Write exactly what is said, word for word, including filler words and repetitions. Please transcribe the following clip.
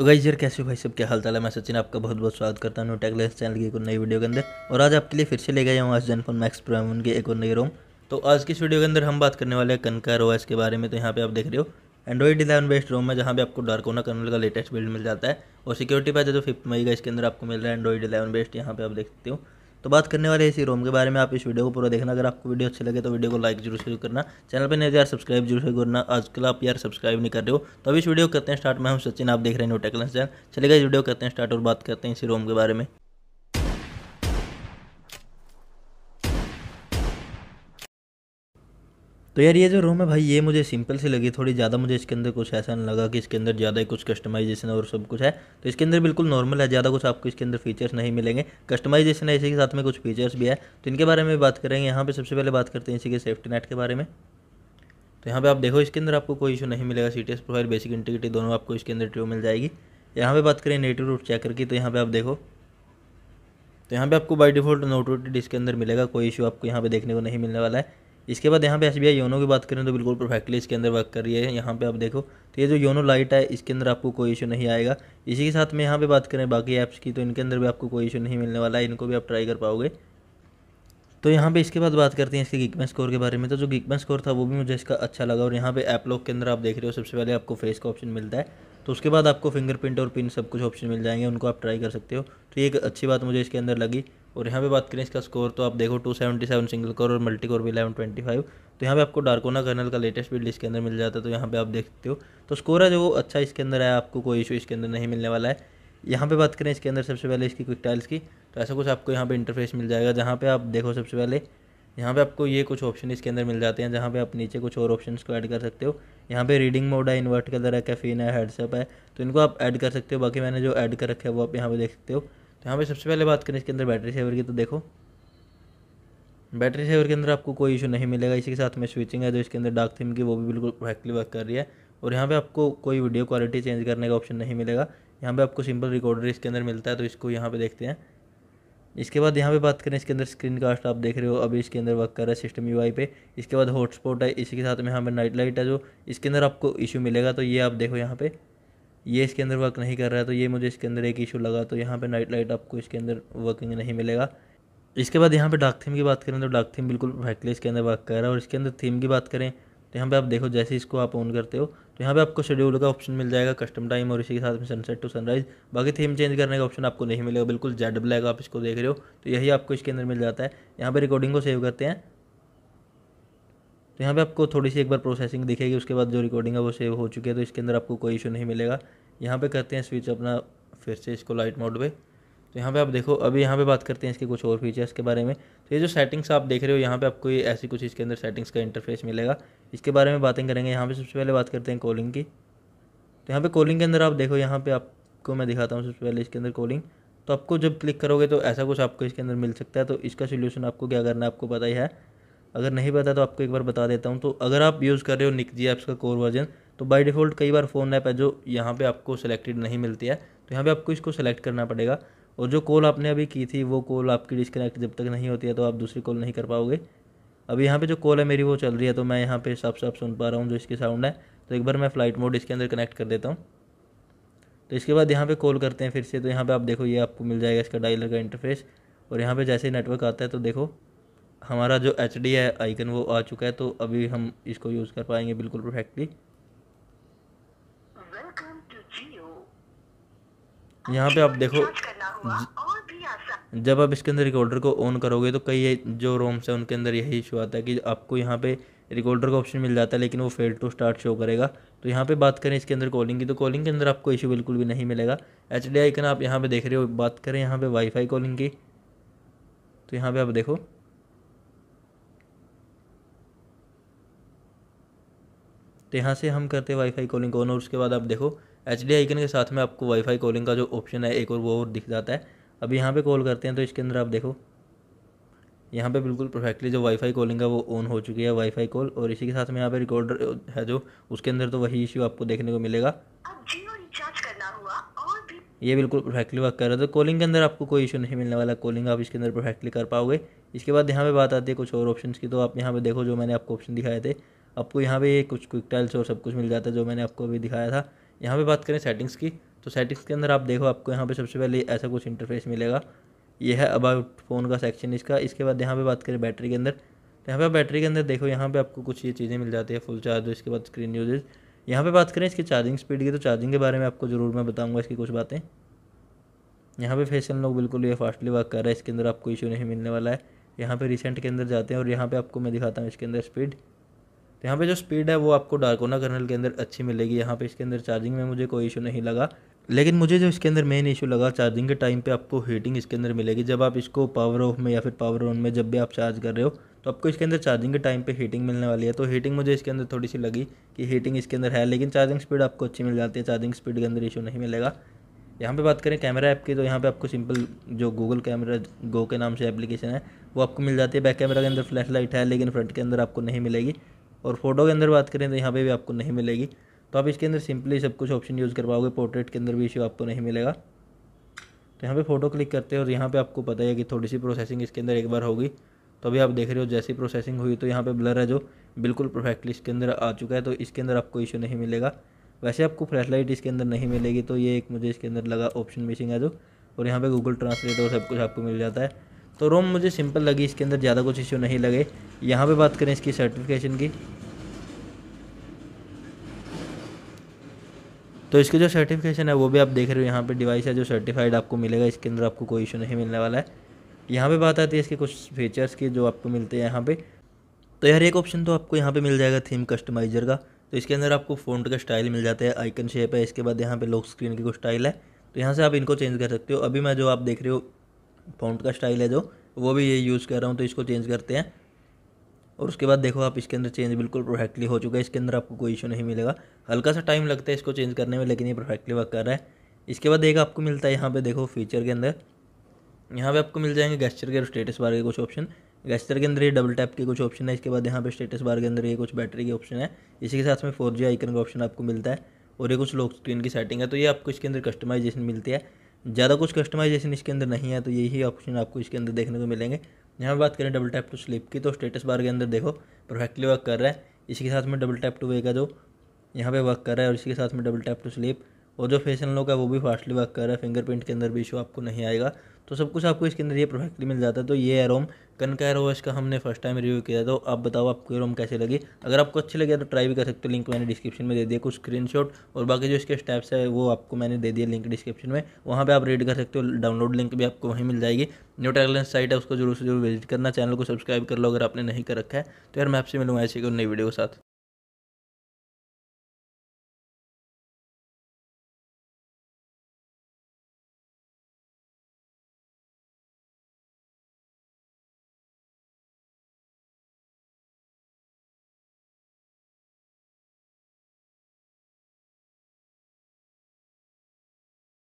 तो गाइस यार कैसे हो भाई सब, क्या हाल चाल है। मैं सचिन आपका बहुत बहुत स्वागत करता हूँ टैगलेस चैनल की एक और नई वीडियो के अंदर। और आज आपके लिए फिर से ले गया हूँ आज Zenfone Max Pro M one की एक और नई रोम। तो आज की वीडियो के अंदर हम बात करने वाले हैं कनकर ओएस के बारे में। तो यहाँ पे आप देख रहे हो एंड्रॉइड इलेवन बेस्ड रोम है, जहाँ पे आपको डार्क ओनिक्स कर्नल का लेटेस्ट बिल्ड मिल जाता है। और सिक्योरिटी पैच है जो फिफ्थ मई का इसके अंदर आपको मिल रहा है एंड्रॉइड इलेवन बेस्ड, यहाँ पे आप देखते हो। तो बात करने वाले इसी रोम के बारे में, आप इस वीडियो को पूरा देखना। अगर आपको वीडियो अच्छी लगे तो वीडियो को लाइक जरूर जरूर करना, चैनल पर नहीं यार सब्सक्राइब जरूर करना। आजकल आप यार सब्सक्राइब नहीं कर रहे हो। तो अभी इस वीडियो करते हैं स्टार्ट। मैं हूँ सचिन, आप देख रहे हैं न्यूटेकलर्नर्स चैनल। चलिए इस वीडियो करते हैं स्टार्ट और बात करते हैं इसी रोम के बारे में। तो यार ये जो रोम है भाई, ये मुझे सिंपल सी लगी थोड़ी ज़्यादा। मुझे इसके अंदर कुछ ऐसा नहीं लगा कि इसके अंदर ज़्यादा ही कुछ कस्टमाइजेशन और सब कुछ है। तो इसके अंदर बिल्कुल नॉर्मल है, ज़्यादा कुछ आपको इसके अंदर फीचर्स नहीं मिलेंगे। कस्टमाइजेशन है, इसी के साथ में कुछ फीचर्स भी है, तो इनके बारे में बात करेंगे। यहाँ पर सबसे पहले बात करते हैं इसी के सेफ्टी नेट के बारे में। तो यहाँ पर आप देखो इसके अंदर आपको कोई इशू नहीं मिलेगा। C T S profile, basic integrity दोनों आपको इसके अंदर ट्रू मिल जाएगी। यहाँ पर बात करें नेटिव रूट चेकर की, तो यहाँ पर आप देखो तो यहाँ पर आपको बाई डिफॉल्ट नो रूटेड इसके अंदर मिलेगा, कोई इशू आपको यहाँ पर देखने को नहीं मिलने वाला है। इसके बाद यहाँ पे एस बी आई योनो की बात करें तो बिल्कुल परफेक्टली इसके अंदर वर्क कर रही है। यहाँ पे आप देखो तो ये जो योनो लाइट है इसके अंदर आपको कोई इशू नहीं आएगा। इसी के साथ में यहाँ पे बात करें बाकी ऐप्स की, तो इनके अंदर भी आपको कोई इशू नहीं मिलने वाला है, इनको भी आप ट्राई कर पाओगे। तो यहाँ पे इसके बाद बात करते हैं इसके गीकबेंच स्कोर के बारे में। तो जो गीकबेंच स्कोर था वो भी मुझे इसका अच्छा लगा। और यहाँ पे ऐप लॉक के अंदर आप देख रहे हो सबसे पहले आपको फेस का ऑप्शन मिलता है, तो उसके बाद आपको फिंगरप्रिंट और पिन सब कुछ ऑप्शन मिल जाएंगे, उनको आप ट्राई कर सकते हो। तो ये एक अच्छी बात मुझे इसके अंदर लगी। और यहाँ पे बात करें इसका स्कोर तो आप देखो two seventy seven single core और मल्टी कोर भी इलेवन ट्वेंटी फाइव। तो यहाँ पे आपको डार्क ओनिक्स कर्नल का लेटेस्ट बिल्ड इसके अंदर मिल जाता है, तो यहाँ पे आप देखते हो। तो स्कोर है जो अच्छा इसके अंदर है, आपको कोई इशू इसके अंदर नहीं मिलने वाला है। यहाँ पे बात करें इसके अंदर सबसे पहले इसकी क्विक टाइल्स की, तो ऐसा कुछ आपको यहाँ पर इंटरफेस मिल जाएगा। जहाँ पर आप देखो सबसे पहले यहाँ पर आपको ये कुछ ऑप्शन इसके अंदर मिल जाते हैं, जहाँ पर आप नीचे कुछ और ऑप्शन को ऐड कर सकते हो। यहाँ पे रीडिंग मोड है, इन्वर्ट कलर है, कैफीन है, हेडसअप है, तो इनको आप ऐड कर सकते हो। बाकी मैंने जो ऐड कर रखा है वो आप यहाँ पर देख सकते हो। तो यहाँ पे सबसे पहले बात करें इसके अंदर बैटरी सेवर की, तो देखो बैटरी सेवर के अंदर आपको कोई इशू नहीं मिलेगा। इसी के साथ में स्विचिंग है जो इसके अंदर डार्क थीम की, वो भी बिल्कुल परफेक्टली वर्क कर रही है। और यहाँ पे आपको कोई वीडियो क्वालिटी चेंज करने का ऑप्शन नहीं मिलेगा। यहाँ पे आपको सिंपल रिकॉर्डर इसके अंदर मिलता है, तो इसको यहाँ पर देखते हैं। इसके बाद यहाँ पे बात करें इसके अंदर स्क्रीन कास्ट आप देख रहे हो अभी इसके अंदर वर्क कर रहा है सिस्टम यूआई पे। इसके बाद हॉटस्पॉट है, इसी के साथ में यहाँ पे नाइट लाइट है जो इसके अंदर आपको इशू मिलेगा। तो ये आप देखो यहाँ पे ये इसके अंदर वर्क नहीं कर रहा है, तो ये मुझे इसके अंदर एक इशू लगा। तो यहाँ पे नाइट लाइट आपको इसके अंदर वर्किंग नहीं मिलेगा। इसके बाद यहाँ पे डार्क थीम की बात करें तो डार्क थीम बिल्कुल परफेक्टली इसके अंदर वर्क कर रहा है। और इसके अंदर थीम की बात करें तो यहाँ पे आप देखो जैसे इसको आप ऑन करते हो तो यहाँ पे आपको शेड्यूल का ऑप्शन मिल जाएगा, कस्टम टाइम और इसी के साथ में सनसेट टू सनराइज़। बाकी थीम चेंज करने का ऑप्शन आपको नहीं मिलेगा, बिल्कुल जेड ब्लैक आप इसको देख रहे हो तो यही आपको इसके अंदर मिल जाता है। यहाँ पे रिकॉर्डिंग को सेव करते हैं तो यहाँ पे आपको थोड़ी सी एक बार प्रोसेसिंग दिखेगी, उसके बाद जो रिकॉर्डिंग है वो सेव हो चुकी है, तो इसके अंदर आपको कोई इशू नहीं मिलेगा। यहाँ पे करते हैं स्विच अपना फिर से इसको लाइट मोड पे, तो यहाँ पे आप देखो अभी यहाँ पे बात करते हैं इसके कुछ और फीचर्स के बारे में। तो ये जो सेटिंग्स आप देख रहे हो यहाँ पे आपको ये ऐसी कुछ इसके अंदर सेटिंग्स का इंटरफेस मिलेगा, इसके बारे में बातें करेंगे। यहाँ पे सबसे पहले बात करते हैं कॉलिंग की, तो यहाँ पे कॉलिंग के अंदर आप देखो यहाँ पे आपको मैं दिखाता हूँ सबसे पहले इसके अंदर कॉलिंग। तो आपको जब क्लिक करोगे तो ऐसा कुछ आपको इसके अंदर मिल सकता है। तो इसका सोल्यूशन आपको क्या करना है आपको पता ही है, अगर नहीं पता तो आपको एक बार बता देता हूँ। तो अगर आप यूज़ कर रहे हो निक जी ऐप्स का कोर वर्जन, तो बाय डिफ़ॉल्ट कई बार फ़ोन ऐप है जो यहाँ पे आपको सिलेक्टेड नहीं मिलती है, तो यहाँ पे आपको इसको सेलेक्ट करना पड़ेगा। और जो कॉल आपने अभी की थी वो कॉल आपकी डिस्कनेक्ट जब तक नहीं होती है तो आप दूसरी कॉल नहीं कर पाओगे। अभी यहाँ पे जो कॉल है मेरी वो चल रही है, तो मैं यहाँ पे साफ साफ सुन पा रहा हूँ जो इसकी साउंड है। तो एक बार मैं फ़्लाइट मोड इसके अंदर कनेक्ट कर देता हूँ। तो इसके बाद यहाँ पर कॉल करते हैं फिर से, तो यहाँ पर आप देखो ये आपको मिल जाएगा इसका डायलर का इंटरफेस। और यहाँ पर जैसे ही नेटवर्क आता है तो देखो हमारा जो एच डी है आइकन वो आ चुका है, तो अभी हम इसको यूज़ कर पाएंगे बिल्कुल परफेक्टली। यहाँ पे आप देखो जब आप इसके अंदर रिकॉर्डर को ऑन करोगे तो कई जो रोम्स है उनके अंदर यही इशू आता है कि आपको यहाँ पे रिकॉर्डर का ऑप्शन मिल जाता है लेकिन वो फेल टू स्टार्ट शो करेगा। तो यहाँ पे बात करें इसके अंदर कॉलिंग की, तो कॉलिंग के अंदर आपको इशू बिल्कुल भी नहीं मिलेगा। एच डी आइकन आप यहाँ पर देख रहे हो। बात करें यहाँ पर वाईफाई कॉलिंग की, तो यहाँ पर आप देखो तो यहाँ से हम करते हैं वाईफाई कॉलिंग ऑन। और उसके बाद आप देखो एच डी आइकन के साथ में आपको वाईफाई कॉलिंग का जो ऑप्शन है एक और वो और दिख जाता है। अब यहाँ पे कॉल करते हैं तो इसके अंदर आप देखो यहाँ पे बिल्कुल परफेक्टली जो वाईफाई कॉलिंग है वो ऑन हो चुकी है वाईफाई कॉल। और इसी के साथ में यहाँ पे रिकॉर्डर है जो उसके अंदर तो वही इश्यू आपको देखने को मिलेगा। ये बिल्कुल परफेक्टली वर्क कर रहा है, तो कॉलिंग के अंदर आपको कोई इशू नहीं मिलने वाला, कॉलिंग आप इसके अंदर परफेक्टली कर पाओगे। इसके बाद यहाँ पे बात आती है कुछ और ऑप्शन की, तो आप यहाँ पे देखो जो मैंने आपको ऑप्शन दिखाए थे आपको यहाँ पे कुछ क्विक टाइल्स और सब कुछ मिल जाता है जो मैंने आपको अभी दिखाया था। यहाँ पे बात करें सेटिंग्स की, तो सेटिंग्स के अंदर आप देखो, आपको यहाँ पे सबसे पहले ऐसा कुछ इंटरफेस मिलेगा। ये है अबाउट फ़ोन का सेक्शन इसका। इसके बाद यहाँ पे बात करें बैटरी के अंदर, यहाँ पे बैटरी के अंदर देखो यहाँ पे आपको कुछ ये चीज़ें मिल जाती है, फुल चार्ज। इसके बाद स्क्रीन यूजेज। यहाँ पे बात करें इसकी चार्जिंग स्पीड की, तो चार्जिंग के बारे में आपको ज़रूर मैं बताऊँगा इसकी कुछ बातें। यहाँ पे फेशियल लोग बिल्कुल ये फास्टली वर्क कर रहा है, इसके अंदर आपको इशू नहीं मिलने वाला है। यहाँ पे रिसेंट के अंदर जाते हैं और यहाँ पे आपको मैं दिखाता हूँ इसके अंदर स्पीड। तो यहाँ पे जो स्पीड है वो आपको डार्क ओना कर्नल के अंदर अच्छी मिलेगी। यहाँ पे इसके अंदर चार्जिंग में मुझे कोई इशू नहीं लगा, लेकिन मुझे जो इसके अंदर मेन इशू लगा चार्जिंग के टाइम पे आपको हीटिंग इसके अंदर मिलेगी। जब आप इसको पावर ऑफ में या फिर पावर ऑन में जब भी आप चार्ज कर रहे हो तो आपको इसके अंदर चार्जिंग के टाइम पे हीटिंग मिलने वाली है। तो हीटिंग मुझे इसके अंदर थोड़ी सी लगी कि हीटिंग इसके अंदर है, लेकिन चार्जिंग स्पीड आपको अच्छी मिल जाती है, चार्जिंग स्पीड के अंदर इशू नहीं मिलेगा। यहाँ पे बात करें कैमरा ऐप की, तो यहाँ पे आपको सिंपल जो गूगल कैमरा गो के नाम से एप्लीकेशन है वो आपको मिल जाती है। बैक कैमरा के अंदर फ्लैश लाइट है, लेकिन फ्रंट के अंदर आपको नहीं मिलेगी। और फोटो के अंदर बात करें तो यहाँ पे भी आपको नहीं मिलेगी। तो आप इसके अंदर सिंपली सब कुछ ऑप्शन यूज़ कर पाओगे। पोर्ट्रेट के अंदर भी इश्यू आपको नहीं मिलेगा। तो यहाँ पर फ़ोटो क्लिक करते हो और यहाँ पर आपको पता है कि थोड़ी सी प्रोसेसिंग इसके अंदर एक बार होगी। तो अभी आप देख रहे हो जैसी प्रोसेसिंग हुई तो यहाँ पर ब्लर है जो बिल्कुल परफेक्टली इसके अंदर आ चुका है। तो इसके अंदर आपको इशू नहीं मिलेगा। वैसे आपको फ्लैशलाइट इसके अंदर नहीं मिलेगी, तो ये एक मुझे इसके अंदर लगा ऑप्शन मिसिंग है जो। और यहाँ पे गूगल ट्रांसलेटर सब कुछ आपको मिल जाता है। तो रोम मुझे सिंपल लगी, इसके अंदर ज़्यादा कुछ इश्यू नहीं लगे। यहाँ पे बात करें इसकी सर्टिफिकेशन की, तो इसकी जो सर्टिफिकेशन है वो भी आप देख रहे हो। यहाँ पर डिवाइस है जो सर्टिफाइड आपको मिलेगा, इसके अंदर आपको कोई इशू नहीं मिलने वाला है। यहाँ पर बात आती है इसके कुछ फीचर्स की जो आपको मिलते हैं यहाँ पर। तो यार एक ऑप्शन तो आपको यहाँ पर मिल जाएगा थीम कस्टमाइजर का। तो इसके अंदर आपको फ़ॉन्ट का स्टाइल मिल जाता है, आइकन शेप है। इसके बाद यहाँ पे लॉक स्क्रीन की कुछ स्टाइल है, तो यहाँ से आप इनको चेंज कर सकते हो। अभी मैं जो आप देख रहे हो फ़ॉन्ट का स्टाइल है जो, वो भी ये यूज़ कर रहा हूँ। तो इसको चेंज करते हैं और उसके बाद देखो आप इसके अंदर चेंज बिल्कुल परफेक्टली हो चुका है। इसके अंदर आपको कोई इशू नहीं मिलेगा। हल्का सा टाइम लगता है इसको चेंज करने में, लेकिन ये परफेक्टली वर्क कर रहा है। इसके बाद एक आपको मिलता है यहाँ पर देखो फीचर के अंदर। यहाँ पर आपको मिल जाएंगे गेस्चर के और स्टेटस बार के कुछ ऑप्शन। गेस्चर के अंदर ये डबल टैप के कुछ ऑप्शन है। इसके बाद यहाँ पे स्टेटस बार के अंदर ये कुछ बैटरी के ऑप्शन है। इसी के साथ में फोर जी आइकन का ऑप्शन आपको मिलता है और ये कुछ लॉक स्क्रीन की सेटिंग है। तो ये आपको इसके अंदर कस्टमाइजेशन मिलती है। ज़्यादा कुछ कस्टमाइजेशन इसके अंदर नहीं है, तो यही ऑप्शन आपको इसके अंदर देखने को मिलेंगे। यहाँ पर बात करें डबल टैप टू स्लीप की, तो स्टेटस बार के अंदर देखो परफेक्टली वर्क कर रहा है। इसी के साथ में डबल टैप टू वे का जो यहाँ पर वर्क कर रहा है, और इसी के साथ में डबल टैप टू स्लीप और जो फेस अनलॉक है वो भी फास्टली वर्क कर रहा है। फिंगरप्रिंट के अंदर भी इशू आपको नहीं आएगा। तो सब कुछ आपको इसके अंदर ये परफेक्टली मिल जाता है। तो ये रोम कन का रोम इसका हमने फर्स्ट टाइम रिव्यू किया। तो आप बताओ आपको रोम कैसे लगी। अगर आपको अच्छी लगे तो ट्राई भी कर सकते हो। लिंक मैंने डिस्क्रिप्शन में दे दिया कुछ स्क्रीनशॉट, और बाकी जो इसके स्टेप्स है वो आपको मैंने दे दिया लिंक डिस्क्रिप्शन में। वहाँ पे आप रीड कर सकते हो। डाउनलोड लिंक भी आपको वहीं मिल जाएगी। न्यू टेकलर्नर्स साइट है, उसको जरूर से जरूर विजिट करना। चैनल को सब्सक्राइब कर लो अगर आपने नहीं कर रखा है। तो यार मैं आपसे मिलूंगा ऐसे कोई नई वीडियो के साथ।